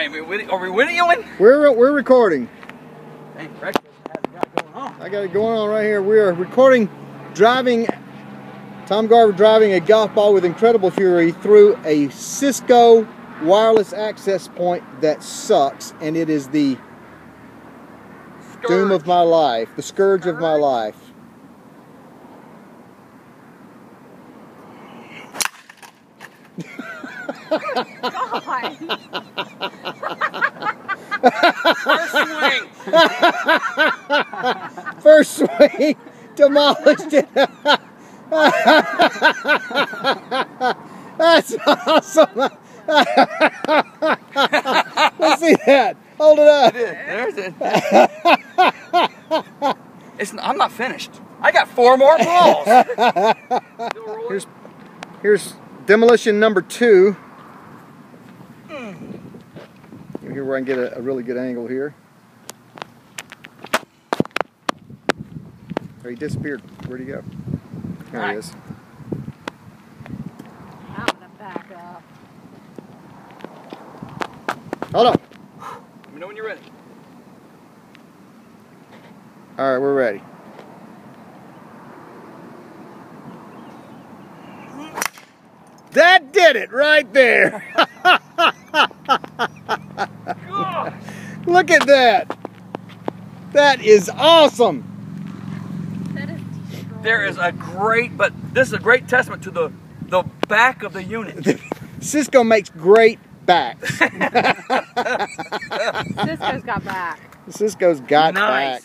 Are we videoing? We're recording. Hey, Rex has it going on. I got it going on right here. We are recording Tom Garber driving a golf ball with incredible fury through a Cisco wireless access point that sucks, and it is the scourge. Doom of my life, the scourge of my life. God. First swing. First swing. Demolished it. That's awesome. Let's see that. Hold it up. There's it. I'm not finished. I got 4 more balls. Here's demolition number 2. Here where I can get a really good angle here. Oh, he disappeared. Where'd he go? There he is. I'm gonna back up. Hold on. Let me know when you're ready. All right, we're ready. That did it right there. Look at that! That is awesome. That is destroyed. This is a great testament to the back of the unit. Cisco makes great backs. Cisco's got back. Cisco's got back.